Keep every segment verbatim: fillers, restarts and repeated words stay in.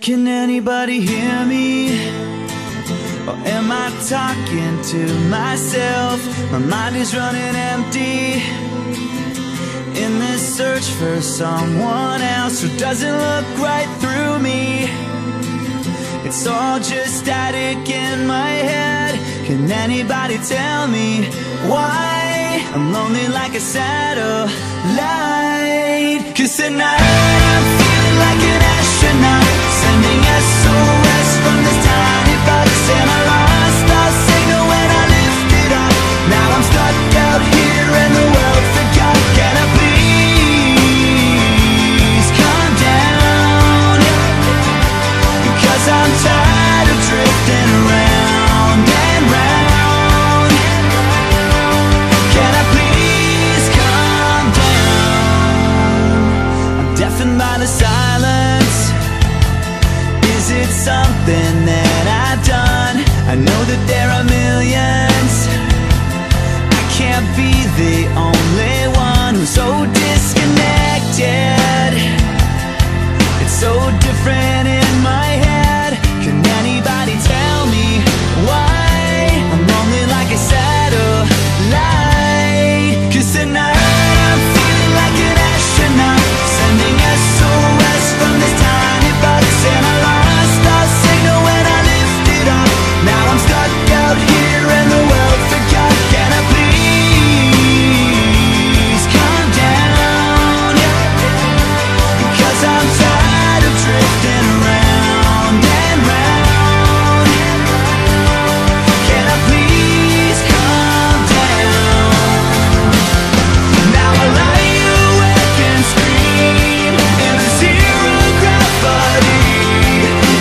Can anybody hear me? Or am I talking to myself? My mind is running empty in this search for someone else who doesn't look right through me. It's all just static in my head. Can anybody tell me why I'm lonely like a satellite? 'Cause tonight I'm feeling like an astronaut, sending S O S from this tiny box. And I lost our signal when I lifted up. Now I'm stuck out here and the world forgot. Can I please calm down? Because I'm tired of drifting around and round. Can I please calm down? I'm deafened by the silence. Is it something that I've done? I know that there are millions. I can't be the only one who's so disconnected. It's so different in my head. Can anybody tell me why I'm lonely like a satellite? 'Cause tonight I'm feeling like an astronaut, sending S O S from this tiny box. And I lost our signal when I lifted up. Now I'm stuck out here and the world forgot. Can I please calm down? Because I'm tired of drifting around and round. Can I please calm down? Now I lie awake and scream in the zero gravity,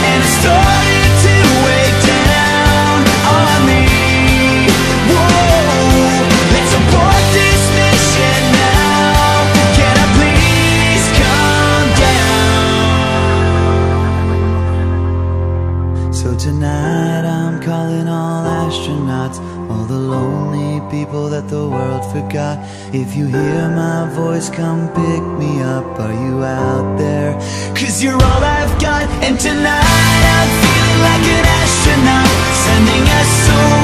and it started to wake down on me. Whoa, let's abort this mission now. Can I please calm down? So tonight I'm calling all astronauts, all the lonely people that the world forgot. If you hear my voice, come pick me up. Are you out there? 'Cause you're all I've got. And tonight I'm feeling like an astronaut, sending S O S.